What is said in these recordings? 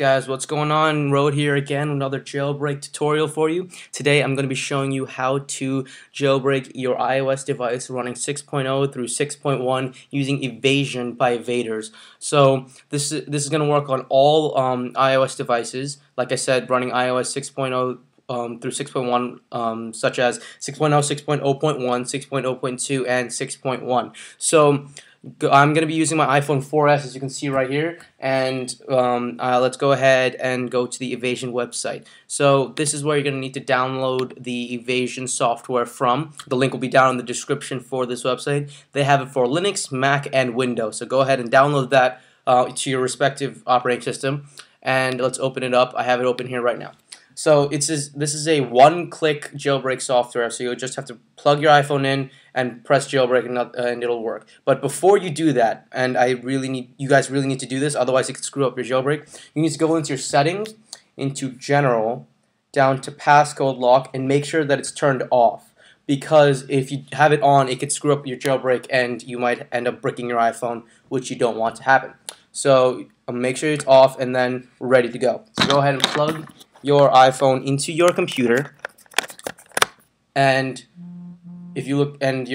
guys, what's going on? Road here again with another jailbreak tutorial for you. Today I'm going to be showing you how to jailbreak your iOS device running 6.0 through 6.1 using Evasi0n by evad3rs. So this is going to work on all iOS devices, like I said, running iOS 6.0 through 6.1, such as 6.0, 6.0.1, 6.0.2, and 6.1. So I'm going to be using my iPhone 4S, as you can see right here, and let's go ahead and go to the Evasi0n website. So this is where you're going to need to download the Evasi0n software from. The link will be down in the description for this website. They have it for Linux, Mac, and Windows, so go ahead and download that to your respective operating system, and let's open it up. I have it open here right now. So this is a one-click jailbreak software, so you'll just have to plug your iPhone in and press jailbreak and it'll work. But before you do that, and you guys really need to do this, otherwise it could screw up your jailbreak, you need to go into your settings, into general, down to passcode lock, and make sure that it's turned off. Because if you have it on, it could screw up your jailbreak and you might end up bricking your iPhone, which you don't want to happen. So make sure it's off, and then we're ready to go. So go ahead and plug your iPhone into your computer, and if you look, and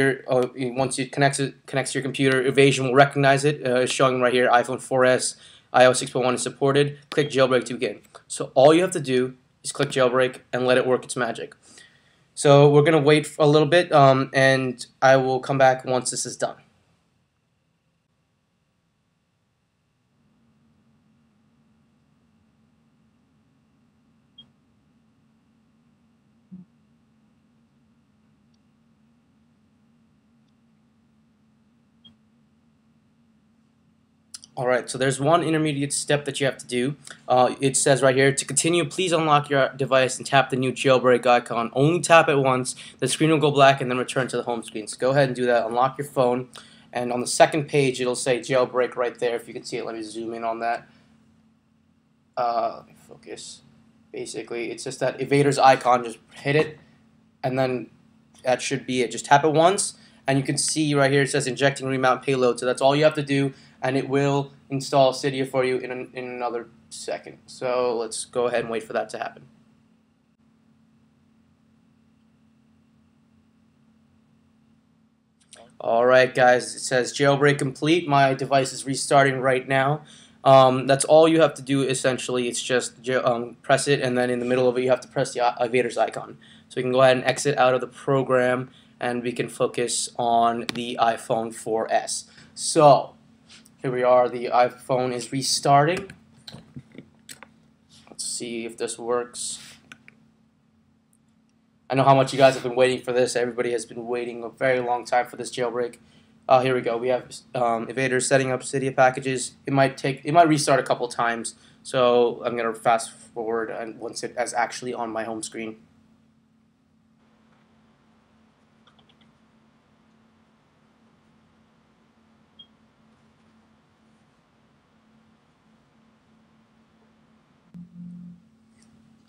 once it connects to your computer, Evasi0n will recognize it. It's showing right here, iPhone 4S, iOS 6.1 is supported. Click jailbreak to begin. So all you have to do is click jailbreak and let it work its magic. So we're gonna wait for a little bit, and I will come back once this is done. Alright, so there's one intermediate step that you have to do. It says right here, to continue, please unlock your device and tap the new jailbreak icon. Only tap it once. The screen will go black and then return to the home screen. So go ahead and do that. Unlock your phone. And on the second page, it'll say jailbreak right there. If you can see it, let me zoom in on that. Let me focus. Basically, it's just that evad3rs icon. Just hit it, and then that should be it. Just tap it once, and you can see right here it says injecting remount payload. So that's all you have to do, and it will install Cydia for you in another second. So let's go ahead and wait for that to happen. Alright guys, it says jailbreak complete. My device is restarting right now. That's all you have to do essentially. It's just press it, and then in the middle of it you have to press the evad3rs icon. So you can go ahead and exit out of the program, and we can focus on the iPhone 4S. So here we are, the iPhone is restarting. Let's see if this works. I know how much you guys have been waiting for this. Everybody has been waiting a very long time for this jailbreak. Here we go. We have evad3rs setting up Cydia packages. It might restart a couple times, so I'm gonna fast forward and once it is actually on my home screen.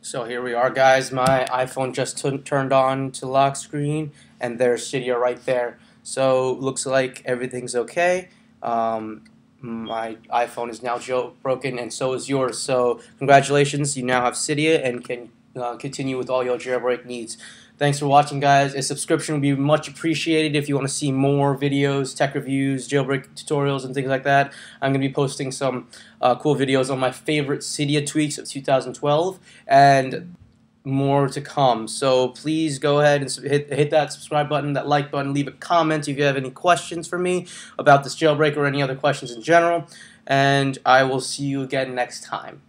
So here we are, guys. My iPhone just turned on to lock screen, and there's Cydia right there. So looks like everything's okay. My iPhone is now jailbroken, and so is yours. So congratulations, you now have Cydia and can continue with all your jailbreak needs. Thanks for watching, guys. A subscription would be much appreciated if you want to see more videos, tech reviews, jailbreak tutorials, and things like that. I'm going to be posting some cool videos on my favorite Cydia tweaks of 2012 and more to come. So please go ahead and hit that subscribe button, that like button, leave a comment if you have any questions for me about this jailbreak or any other questions in general, and I will see you again next time.